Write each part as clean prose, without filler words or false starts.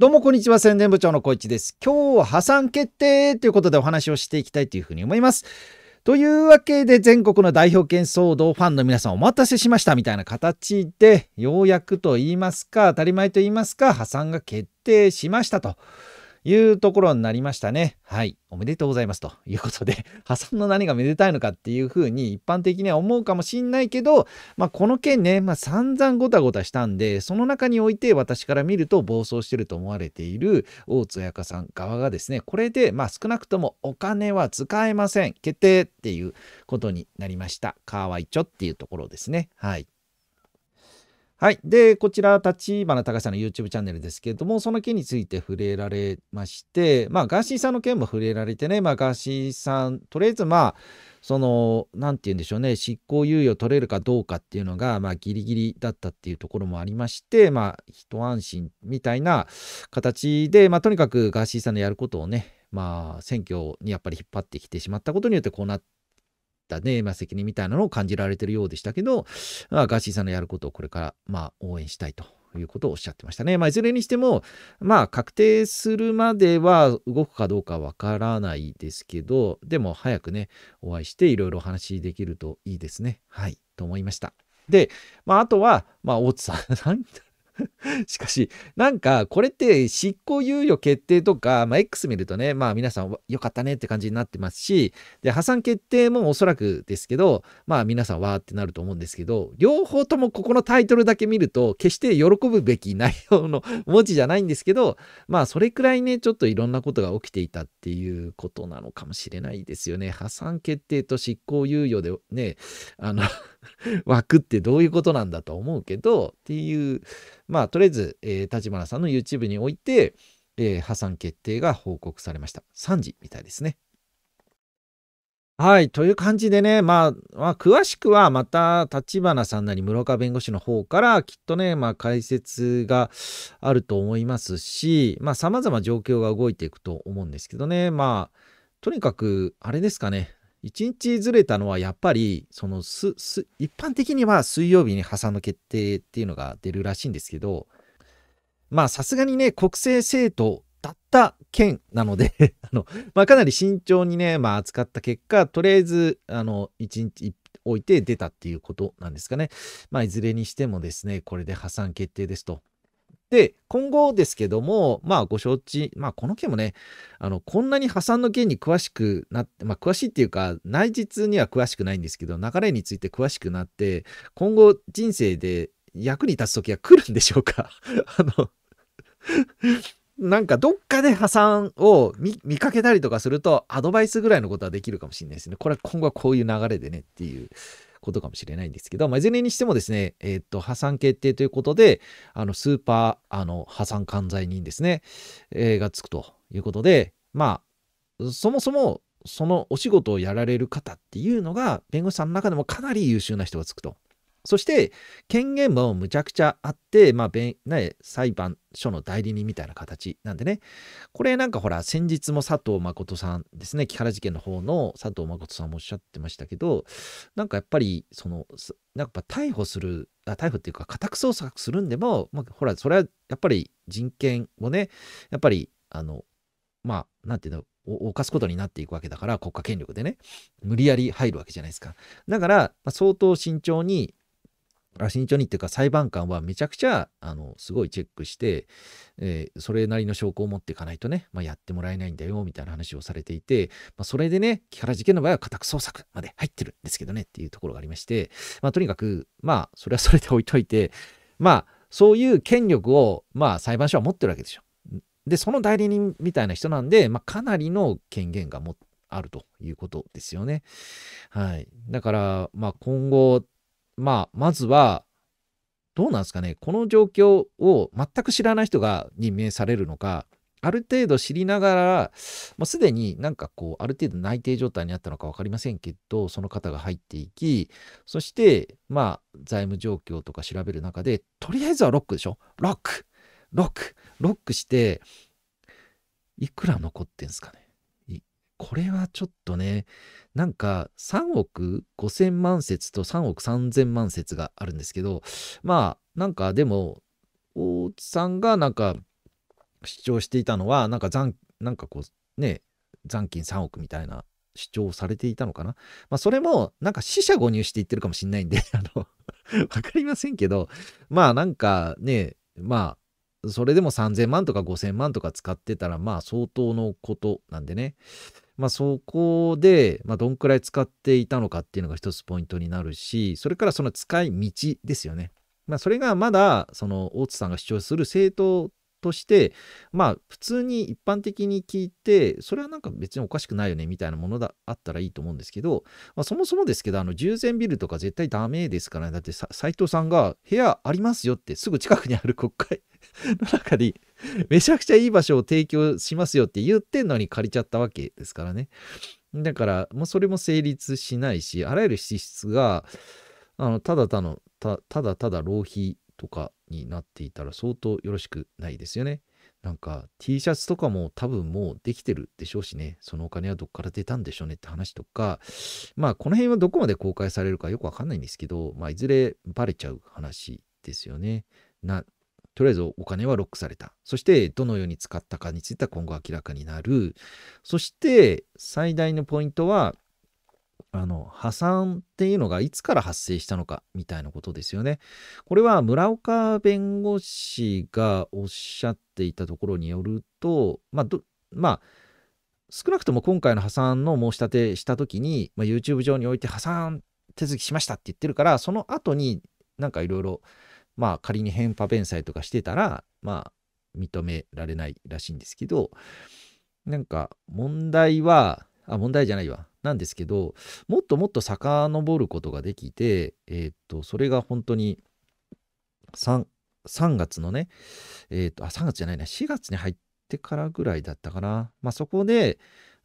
どうもこんにちは、宣伝部長の小一です。今日は破産決定ということでお話をしていきたいというふうに思います。というわけで全国の代表権騒動ファンの皆さんお待たせしましたみたいな形で、ようやくと言いますか、当たり前と言いますか、破産が決定しましたというところになりましたね。はい、おめでとうございますということで、破産の何がめでたいのかっていうふうに一般的には思うかもしんないけど、この件ね、散々ごたごたしたんで、その中において私から見ると暴走してると思われている大津彩香さん側がですね、これで少なくともお金は使えません決定っていうことになりました。かわいちょっていうところですね。はい。はい、でこちら立花隆さんの YouTube チャンネルですけれども、その件について触れられまして、ガーシーさんの件も触れられてね、ガーシーさんとりあえずその何て言うんでしょうね、執行猶予取れるかどうかっていうのがギリギリだったっていうところもありまして、一安心みたいな形で、とにかくガーシーさんのやることをね、選挙にやっぱり引っ張ってきてしまったことによってこうなって。責任みたいなのを感じられてるようでしたけど、ガーシーさんのやることをこれから応援したいということをおっしゃってましたね。いずれにしても確定するまでは動くかどうかわからないですけど、でも早くねお会いしていろいろお話できるといいですね。はいと思いました。であとは大津さんしかしこれって執行猶予決定とか、X 見るとね皆さんよかったねって感じになってますし、で破産決定もおそらくですけど皆さんわーってなると思うんですけど、両方ともここのタイトルだけ見ると決して喜ぶべき内容の文字じゃないんですけど、それくらいねちょっといろんなことが起きていたっていうことなのかもしれないですよね。破産決定と執行猶予でね枠ってどういうことなんだと思うけどっていう、とりあえず、立花さんの YouTube において、破産決定が報告されました。3時みたいですね。はい。という感じでね、詳しくはまた立花さんなり室岡弁護士の方からきっとね、解説があると思いますし、様々状況が動いていくと思うんですけどね、とにかく、あれですかね、1日ずれたのはやっぱりその一般的には水曜日に破産の決定っていうのが出るらしいんですけど、さすがにね国政政党だった件なのでかなり慎重にね扱った結果、とりあえず1日置いて出たっていうことなんですかね。いずれにしてもですね、これで破産決定ですと。で今後ですけども、ご承知、この件もねこんなに破産の件に詳しくなって、詳しいっていうか内実には詳しくないんですけど、流れについて詳しくなって今後人生で役に立つ時が来るんでしょうかどっかで破産を見かけたりとかするとアドバイスぐらいのことはできるかもしれないですね。これは今後はこういう流れでねっていうことかもしれないんですけど、いずれにしてもですね、破産決定ということでスーパー破産管財人ですね、がつくということで、そもそもそのお仕事をやられる方っていうのが弁護士さんの中でもかなり優秀な人がつくと。そして権限もむちゃくちゃあって、裁判所の代理人みたいな形なんでね、これほら先日も佐藤誠さんですね、木原事件の方の佐藤誠さんもおっしゃってましたけど、やっぱりその逮捕っていうか家宅捜索するんでも、ほらそれはやっぱり人権をねやっぱりなんていうの犯すことになっていくわけだから、国家権力でね無理やり入るわけじゃないですか。だから、相当慎重にっていうか裁判官はめちゃくちゃすごいチェックして、それなりの証拠を持っていかないとね、やってもらえないんだよみたいな話をされていて、それでね木原事件の場合は家宅捜索まで入ってるんですけどねっていうところがありまして、とにかくそれはそれで置いといて、そういう権力を裁判所は持ってるわけでしょ。でその代理人みたいな人なんで、かなりの権限があるということですよね。はい、だから今後まずはどうなんですかね、この状況を全く知らない人が任命されるのか、ある程度知りながらすでにある程度内定状態にあったのか分かりませんけど、その方が入っていき、そして財務状況とか調べる中で、とりあえずはロックでしょ、ロックしていくら残ってんですかね。これはちょっとね、3億5000万節と3億3000万節があるんですけど、でも大津さんが主張していたのは、なんかこうね、残金3億みたいな主張されていたのかな。まあ、それもなんか四捨五入していってるかもしれないんで、わかりませんけど、まあなんかね、まあそれでも3000万とか5000万とか使ってたら、まあ相当のことなんでね。まあそこで、まあどんくらい使っていたのかっていうのが一つポイントになるし、それからその使い道ですよね。まあそれがまだ、その大津さんが主張する政党として、まあ普通に一般的に聞いて、それはなんか別におかしくないよねみたいなものだったらいいと思うんですけど、まあそもそもですけど、従前ビルとか絶対ダメですからね。だって斉藤さんが部屋ありますよってすぐ近くにある国会の中に、めちゃくちゃいい場所を提供しますよって言ってんのに借りちゃったわけですからね。だからもうそれも成立しないし、あらゆる支出がただ浪費とかになっていたら相当よろしくないですよね。なんか T シャツとかも多分もうできてるでしょうしね、そのお金はどっから出たんでしょうねって話とか、まあこの辺はどこまで公開されるかよくわかんないんですけど、まあいずれバレちゃう話ですよね。とりあえずお金はロックされた。そしてどのように使ったかについては今後明らかになる。そして最大のポイントは、破産っていうのがいつから発生したのかみたいなことですよね。これは村岡弁護士がおっしゃっていたところによると、まあ少なくとも今回の破産の申し立てした時に、まあ、YouTube 上において破産手続きしましたって言ってるから、その後になんかいろいろまあ仮に返破弁済とかしてたら、まあ認められないらしいんですけど、なんか問題なんですけど、もっともっと遡ることができて、それが本当に3月のね、3月じゃないな、4月に入ってからぐらいだったかな。まあそこで、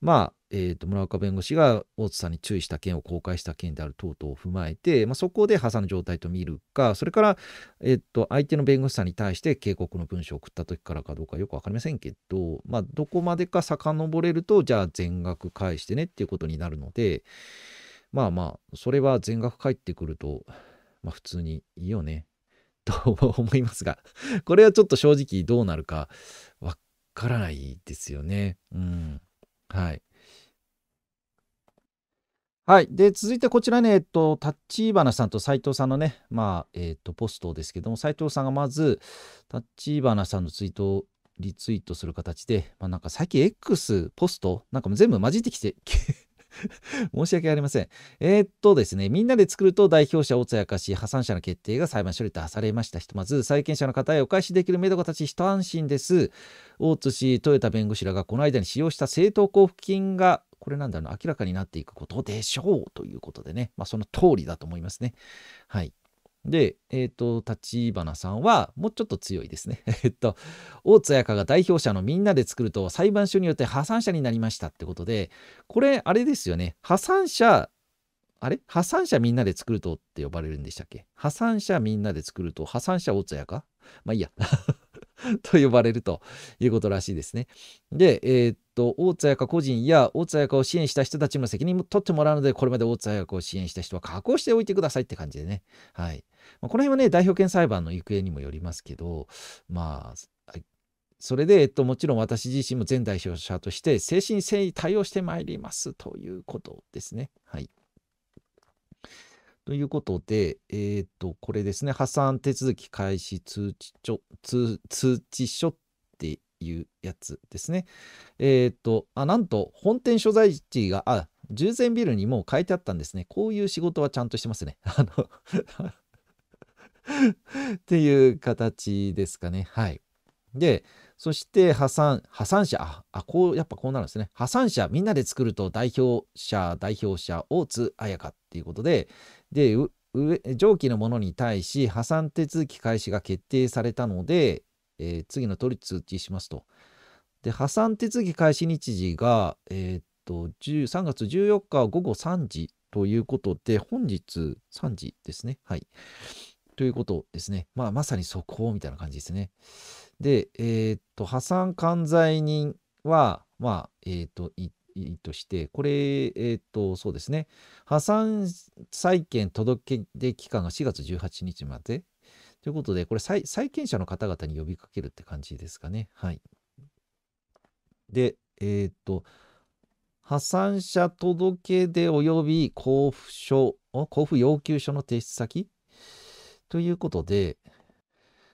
まあ、村岡弁護士が大津さんに注意した件を公開した件である等々を踏まえて、まあ、そこで破産の状態と見るか、それから、相手の弁護士さんに対して警告の文書を送った時からかどうかよく分かりませんけど、まあ、どこまでか遡れると、じゃあ全額返してねっていうことになるので、まあまあ、それは全額返ってくると、まあ、普通にいいよねと思いますが、これはちょっと正直どうなるか分からないですよね。うん。はい。はい。で、続いてこちらね、立花さんと斉藤さんのね、まあ、ポストですけども、斉藤さんがまず、立花さんのツイートをリツイートする形で、まあ、なんか最近 X、ポスト、なんかもう全部混じってきて、申し訳ありません。ですね、みんなで作ると代表者大津やかし、破産者の決定が裁判所に出されました。ひとまず、債権者の方へお返しできるめどが立ち、一安心です。大津氏、豊田弁護士らがこの間に使用した政党交付金が、これなんだろう、明らかになっていくことでしょうということでね、まあ、その通りだと思いますね。はい。で、立花さんは、もうちょっと強いですね。大津彩香が代表者のみんなで作ると、裁判所によって破産者になりましたってことで、これ、あれですよね。破産者みんなで作るとって呼ばれるんでしたっけ？破産者みんなで作ると、破産者大津彩香？まあいいや。と呼ばれるということらしいですね。で、大津彩香個人や大津彩香を支援した人たちの責任も取ってもらうので、これまで大津彩香を支援した人は加工しておいてくださいって感じでね。はい。まあ、この辺はね、代表権裁判の行方にもよりますけど、まあ、それで、もちろん私自身も前代表者として、誠心誠意対応してまいりますということですね。はい。ということで、これですね、破産手続き開始通知書っていうやつですね。なんと、本店所在地が、従前ビルにもう書いてあったんですね。こういう仕事はちゃんとしてますね。っていう形ですかね。はい。で、そして破産者、こう、やっぱこうなるんですね。破産者、みんなで作ると代表者、大津彩香っていうことで、上記のものに対し、破産手続き開始が決定されたので、次の通り通知しますと。で、破産手続き開始日時が、3月14日午後3時ということで、本日3時ですね。はい。ということですね。まあ、まさに速報みたいな感じですね。で、破産管財人は、まあ、いとして、これ、そうですね、破産債権届出期間が4月18日までということで、これ、債権者の方々に呼びかけるって感じですかね。はい。で、破産者届出及び交付要求書の提出先ということで、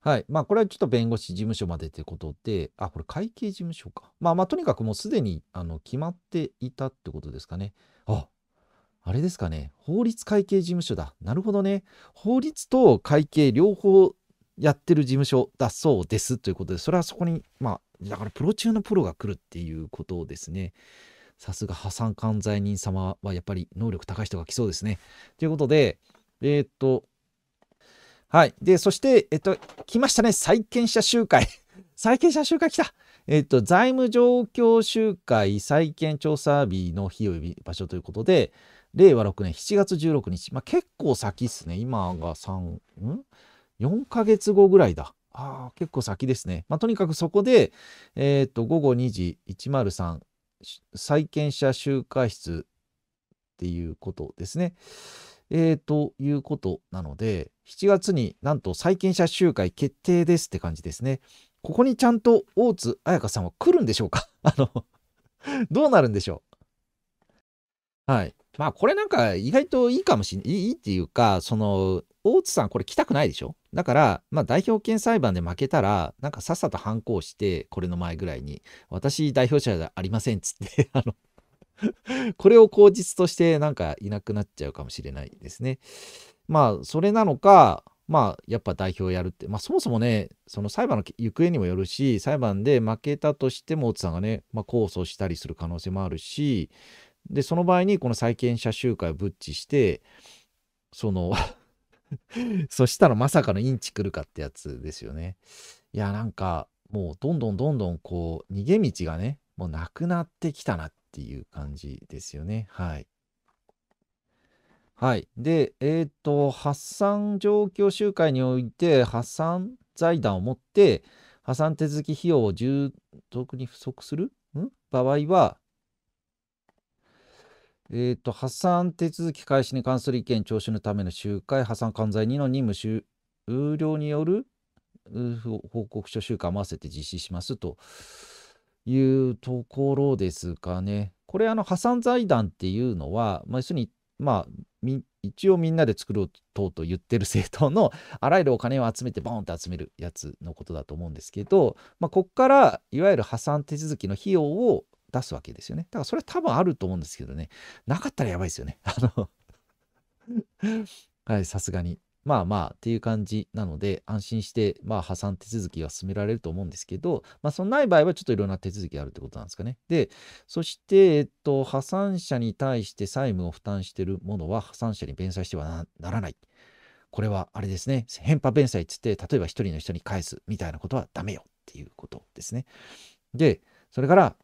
はい。まあ、これはちょっと弁護士事務所までということで、あ、これ会計事務所か。まあ、とにかくもうすでに決まっていたってことですかね。あれですかね。法律会計事務所だ。なるほどね。法律と会計両方やってる事務所だそうですということで、それはそこに、まあ、だからプロ中のプロが来るっていうことですね。さすが破産管財人様はやっぱり能力高い人が来そうですね。ということで、はい。で、そして、来ましたね。債権者集会。債権者集会来た。財務状況集会、債権調査日の日及び場所ということで、令和6年7月16日。まあ、結構先っすね。今が4ヶ月後ぐらいだ。ああ、結構先ですね。まあ、とにかくそこで、午後2時103、債権者集会室っていうことですね。ということなので、7月になんと債権者集会決定ですって感じですね。ここにちゃんと大津彩香さんは来るんでしょうかどうなるんでしょう。はい。まあこれなんか意外といいかもしれない。いいっていうか、大津さんこれ来たくないでしょ。だから、まあ代表権裁判で負けたら、なんかさっさと反抗して、これの前ぐらいに、私代表者じゃありませんっつって、これを口実としてなんかいなくなっちゃうかもしれないですね。まあそれなのか、まあやっぱ代表やるって、まあそもそもね、その裁判の行方にもよるし、裁判で負けたとしても大津さんがね、まあ、控訴したりする可能性もあるし、でその場合にこの債権者集会をブッチして、そしたらまさかのインチ来るかってやつですよね。いやなんかもうどんどんこう逃げ道がね、もうなくなってきたなっていう感じですよね。はい。はい。で、破産状況集会において、破産財団を持って、破産手続き費用を重篤に不足する場合は、破産手続き開始に関する意見聴取のための集会、破産管財人の任務終了による報告書集会も合わせて実施しますというところですかね。これ、破産財団っていうのは、まあ、要するに、まあ、一応みんなで作ろうと言ってる政党のあらゆるお金を集めてボーンと集めるやつのことだと思うんですけど、まあ、ここからいわゆる破産手続きの費用を出すわけですよね。だからそれは多分あると思うんですけどね。なかったらやばいですよね。はい、さすがに。まあまあっていう感じなので、安心して、まあ、破産手続きが進められると思うんですけど、まあ、そのない場合はちょっといろんな手続きがあるってことなんですかね。で、そして、破産者に対して債務を負担しているものは破産者に弁済してはならない。これはあれですね、返済弁済っつって、例えば一人の人に返すみたいなことはダメよっていうことですね。で、それから、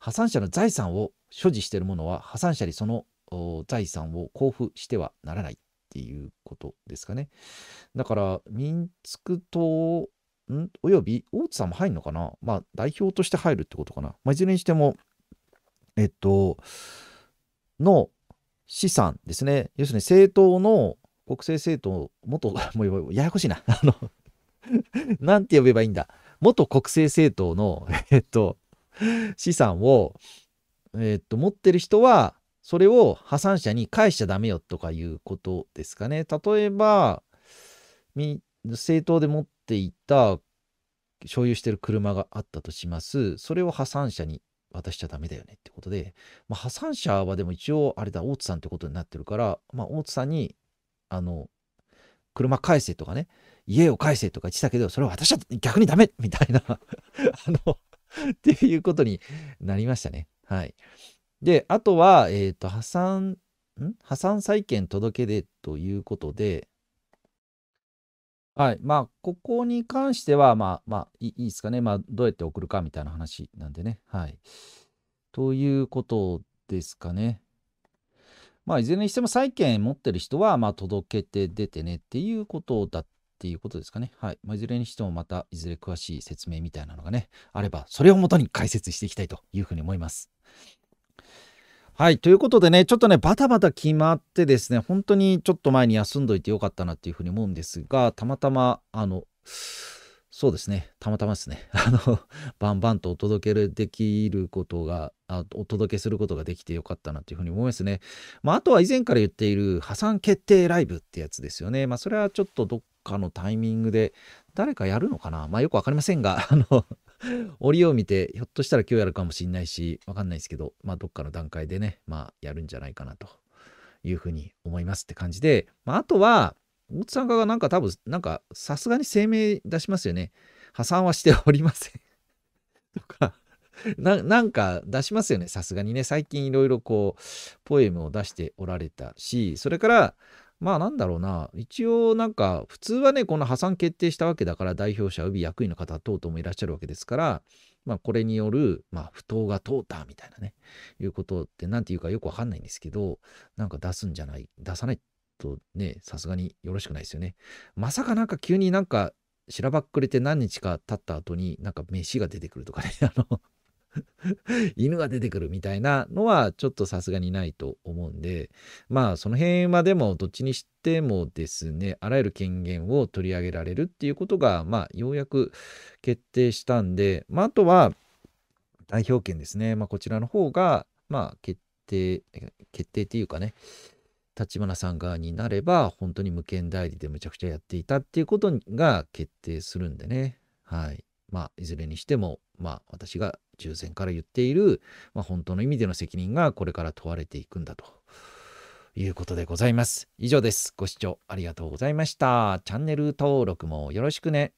破産者の財産を所持しているものは、破産者にその財産を交付してはならないっていうことですかね。だから、民築党、および大津さんも入るのかな。まあ、代表として入るってことかな。まあ、いずれにしても、の資産ですね。要するに政党の、国政政党、もうややこしいな。なんて呼べばいいんだ。元国政政党の、資産を、持ってる人は、それを破産者に返しちゃダメよとかいうことですかね。例えば、政党で持っていた、所有してる車があったとします。それを破産者に渡しちゃダメだよねってことで、まあ、破産者はでも一応、あれだ、大津さんってことになってるから、まあ、大津さんに、車返せとかね、家を返せとか言ってたけど、それは私は逆にダメみたいなっていうことになりましたね。はい。で、あとは、破産債権届出ということで、はい。まあ、ここに関しては、いいですかね。まあ、どうやって送るかみたいな話なんでね。はい。ということですかね。まあ、いずれにしても債権持ってる人は、まあ、届けて出てねっていうことだっていうことですかね。はい。まあ、いずれにしてもまた、いずれ詳しい説明みたいなのがね、あれば、それをもとに解説していきたいというふうに思います。はい。ということでね、ちょっとね、バタバタ決まってですね、本当にちょっと前に休んどいてよかったなっていうふうに思うんですが、たまたま、そうですね、たまたまですね。バンバンとお届けすることができてよかったなというふうに思いますね。あとは以前から言っている破産決定ライブってやつですよね。それはちょっとどっかのタイミングで誰かやるのかな、よくわかりませんが、折を見て、ひょっとしたら今日やるかもしれないし、わかんないですけど、どっかの段階でね、やるんじゃないかなというふうに思いますって感じで、あとは、大津さんが多分、さすがに声明出しますよね。破産はしておりません。とか出しますよね。さすがにね、最近いろいろポエムを出しておられたし、それから、一応普通はね、この破産決定したわけだから、代表者及び役員の方等々もいらっしゃるわけですから、これによる、不当が通ったみたいなね、いうことってなんていうかよくわかんないんですけど、出さないとね、さすがによろしくないですよね。まさか急にしらばっくれて何日か経った後に飯が出てくるとかね、犬が出てくるみたいなのはちょっとさすがにないと思うんで、その辺はでもどっちにしてもですね、あらゆる権限を取り上げられるっていうことがようやく決定したんで、あとは代表権ですね。こちらの方が決定っていうかね、立花さん側になれば本当に無権代理でむちゃくちゃやっていたっていうことが決定するんでね。はい。いずれにしても、私が従前から言っている、本当の意味での責任がこれから問われていくんだということでございます。以上です。ご視聴ありがとうございました。チャンネル登録もよろしくね。